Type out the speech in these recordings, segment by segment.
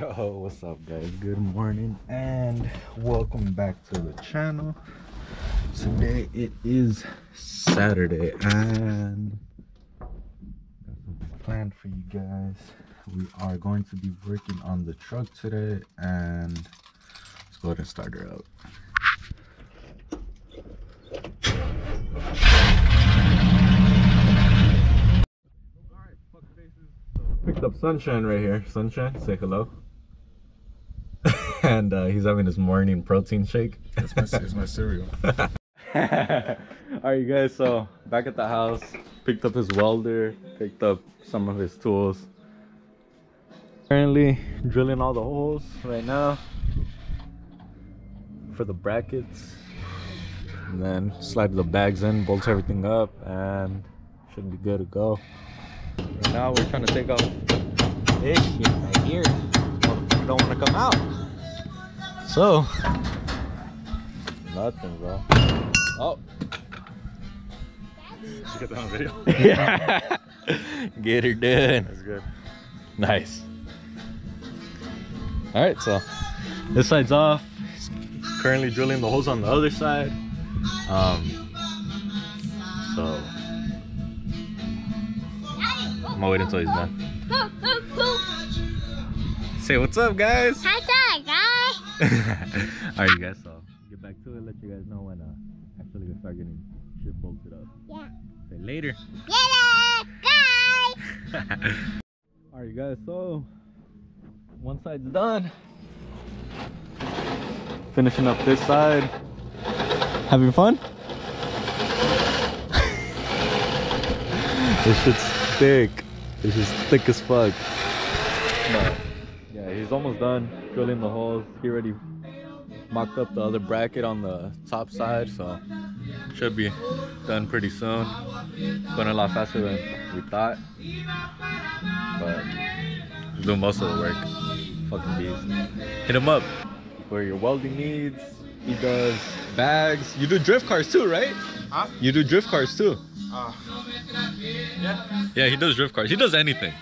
Yo, what's up guys? Good morning and welcome back to the channel. Today it is Saturday and got something planned for you guys. We are going to be working on the truck today and let's go ahead and start her up. Picked up Sunshine right here. Sunshine, say hello. And he's having his morning protein shake. It's my cereal. Alright you guys, so back at the house, picked up his welder, picked up some of his tools. Currently drilling all the holes right now for the brackets. And then slide the bags in, bolt everything up, and should be good to go. Right now we're trying to take off this shit right here. Motherfucker don't want to come out. So nothing, bro. Oh, did you get that on video? Yeah. Get her done. That's good. Nice. All right, so this side's off. It's currently drilling the holes on the other side. So. I'm gonna wait until he's done. Say what's up, guys. What's up, guys? Alright, you guys. So get back to it. Let you guys know when actually we start getting shit bolted up. Yeah. Say later. Later, guys. Alright, you guys. So one side's done. Finishing up this side. Having fun? This shit's thick. This is thick as fuck. No. Yeah, he's almost done drilling the holes. He already mocked up the other bracket on the top side, so should be done pretty soon. Going a lot faster than we thought, but he's doing most of the work. Fucking beast. Hit him up for your welding needs. He does bags. You do drift cars too, right? Huh? You do drift cars too. Yeah, he does drift cars. He does anything,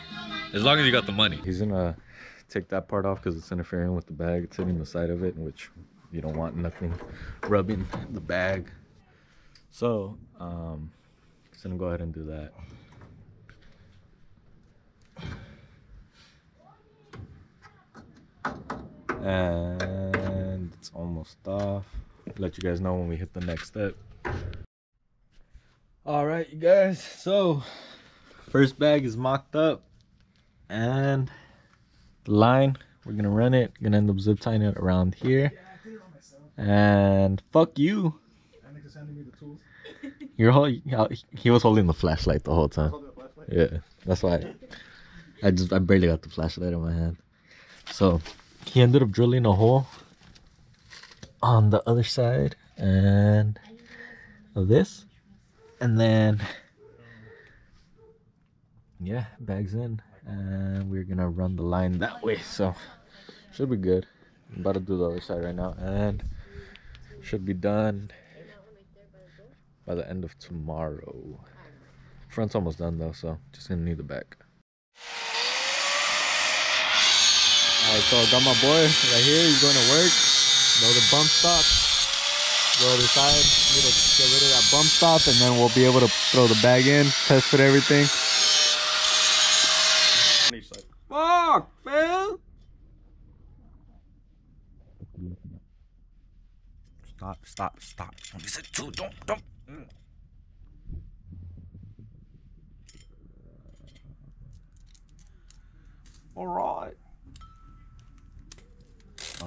as long as you got the money. He's gonna take that part off because it's interfering with the bag. It's hitting the side of it, which you don't want nothing rubbing the bag. So, he's gonna go ahead and do that. And it's almost off. Let you guys know when we hit the next step. All right, you guys, so first bag is mocked up and the line, we're gonna run it, gonna end up zip tying it around here. Yeah, I did it on myself. And fuck you. Enex is handing me the tools. You're holding, he was holding the flashlight the whole time. I was holding the flashlight? Yeah, that's why I barely got the flashlight in my hand. So he ended up drilling a hole on the other side and of this. And then, yeah, bags in, and we're gonna run the line that way, so should be good. I'm about to do the other side right now, and should be done by the end of tomorrow. Front's almost done though, so just gonna need the back. All right, so I got my boy right here. He's going to work. Know the bump stop. Go to the side, need to get rid of that bump stop, and then we'll be able to throw the bag in, test fit everything. Fuck, Phil! Stop. Don't be said too, don't. Alright.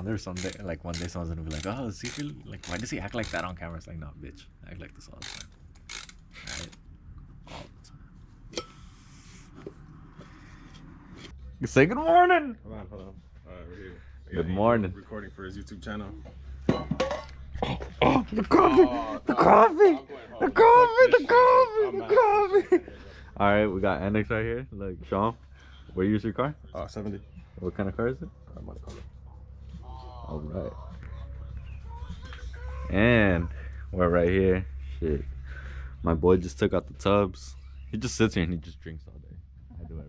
There's someday, like one day, someone's gonna be like, "Oh, see, like, why does he act like that on camera?" It's like, no, bitch, I act like this all the time. All the time. You say good morning. Hold on. All right, we're here. Good morning. Recording for his YouTube channel. Oh, the coffee. All right, we got Enex right here. Look, Sean, where you use your car? 70. What kind of car is it? I'm gonna call it. All right, and we're right here. Shit, my boy just took out the tubs. He just sits here and he just drinks all day. I do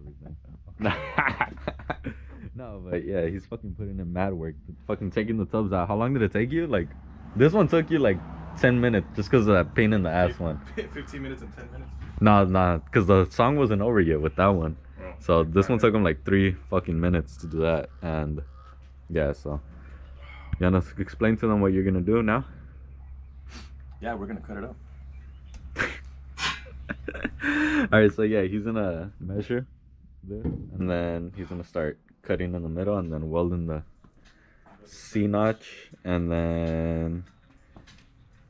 everything. No, but yeah, he's fucking putting in mad work. Fucking taking the tubs out. How long did it take you? Like, this one took you like 10 minutes just because of that pain in the ass one. 15 minutes and 10 minutes? Nah, because the song wasn't over yet with that one. Oh, so this one took him like 3 fucking minutes to do that. And yeah, so. You want to explain to them what you're going to do now? Yeah, we're going to cut it up. Alright, so yeah, he's going to measure this, and then he's going to start cutting in the middle and then welding the C-notch, and then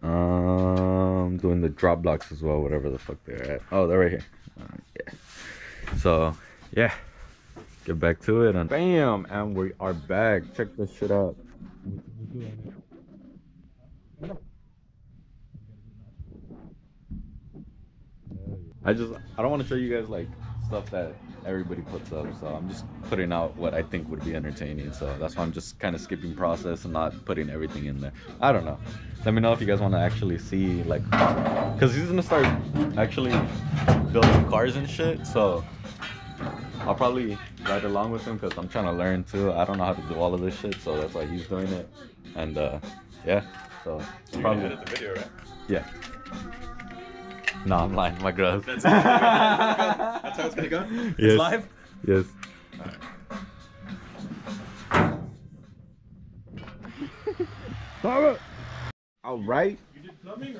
doing the drop blocks as well, whatever the fuck they're at. Oh, they're right here. Yeah. So, yeah, get back to it, and bam, and we are back. Check this shit out. I don't want to show you guys like stuff that everybody puts up, so I'm just putting out what I think would be entertaining. So that's why I'm just kind of skipping process and not putting everything in there. I don't know, let me know if you guys want to actually see, like, because he's gonna start actually building cars and shit, so I'll probably ride along with him because I'm trying to learn too. I don't know how to do all of this shit, so that's why he's doing it. And yeah, so you're probably gonna edit the video, right? Yeah. No, I'm lying, my gross. That's how it's gonna go? Yes. It's live? Yes. All right. All right. You did plumbing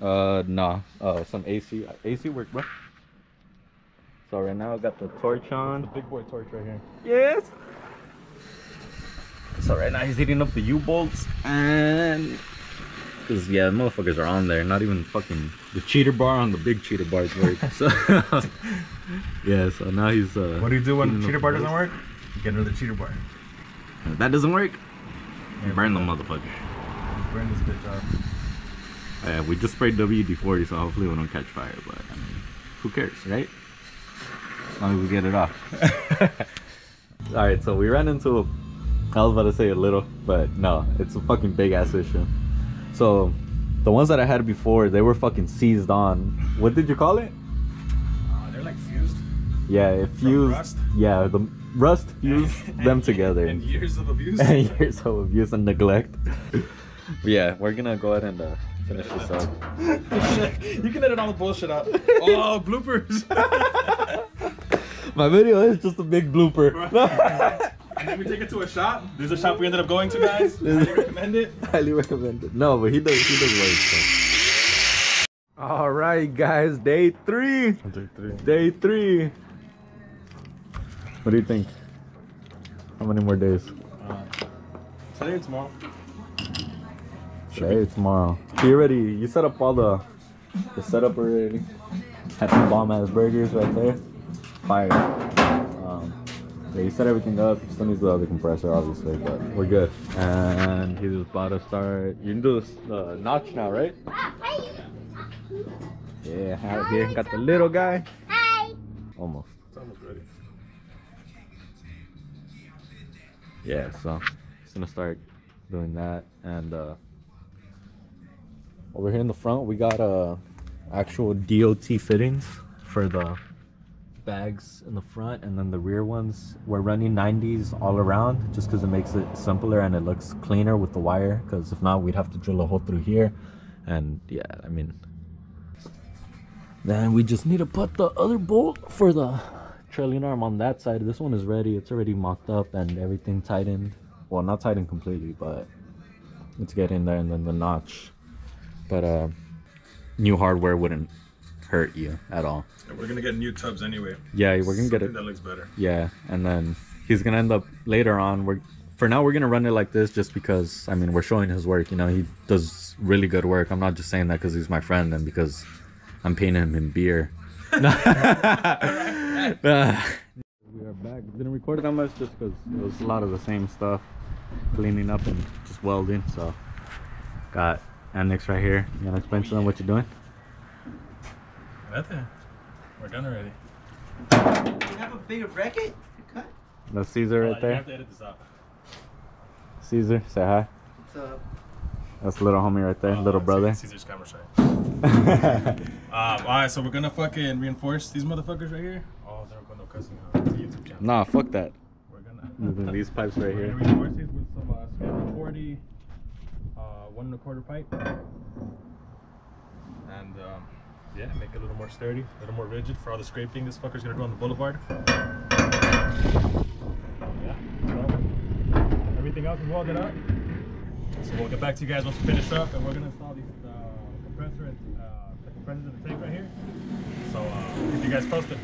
or what? Nah. Some AC work, bro. So right now I got the torch on. It's the big boy torch right here. Yes. So right now he's heating up the U-bolts and... Cause yeah, motherfuckers are on there. Not even fucking the cheater bar on the big cheater bars work. So yeah, so now he's. What do you do when the cheater bar doesn't work? You get another cheater bar. And if that doesn't work, yeah, burn the motherfucker. Burn this bitch off. Yeah, we just sprayed WD-40, so hopefully we don't catch fire. But I mean, who cares, right? As long as we get it off. All right, so we ran into a. I was about to say a little, but no, it's a fucking big ass issue. So, the ones that I had before, they were fucking seized on. What did you call it? They're like fused. Yeah, it fused. Rust? Yeah, the rust fused them together. And years of abuse. And years of abuse and neglect. Yeah, we're gonna go ahead and finish this up. You can edit all the bullshit out. Oh, bloopers. My video is just a big blooper. And then we take it to a shop. There's a shop we ended up going to, guys. Highly recommend it. Highly recommend it. No, but he does work. So. All right, guys. Day three. What do you think? How many more days? Today or tomorrow? Today or tomorrow. So you ready? You set up all the setup already. Had some bomb ass burgers right there. Fire. Yeah, he set everything up. He still needs the other compressor, obviously, but we're good. And he's about to start. You can do the notch now, right? Yeah, out here. Got the little guy. Hi. Almost. It's almost ready. Yeah, so he's gonna start doing that. And over here in the front, we got actual DOT fittings for the bags in the front, and then the rear ones we're running 90s all around just because it makes it simpler and it looks cleaner with the wire, because if not we'd have to drill a hole through here. And yeah, I mean, then we just need to put the other bolt for the trailing arm on that side. This one is ready, it's already mocked up and everything tightened. Well, not tightened completely, but let's get in there. And then the notch, but new hardware wouldn't hurt you at all. Yeah, we're gonna get new tubs anyway. Yeah, we're gonna get it that looks better. Yeah, and then he's gonna end up later on, for now we're gonna run it like this just because, I mean, we're showing his work, you know. He does really good work. I'm not just saying that because he's my friend and because I'm paying him in beer. We are back. Didn't record that much just because it was a lot of the same stuff, cleaning up and just welding. So got Enex right here. You wanna explain to them what you're doing? Nothing. We're done already. You have a bigger bracket to cut? That's Caesar right there. You have to edit this out. Caesar, say hi. What's up? That's little homie right there, little brother. Caesar's camera shy. Alright, so we're gonna fucking reinforce these motherfuckers right here. Oh, they're gonna cussing out. It's a YouTube channel. Nah, fuck that. We're gonna using these pipes right here. We resources with some schedule 40, 1 1/4 pipe, and yeah, make it a little more sturdy, a little more rigid for all the scraping this fucker's gonna do on the boulevard. Yeah, so everything else is welded up. So we'll get back to you guys once we finish up, and we're gonna install these compressor and the compressor of the tank right here. So keep you guys posted.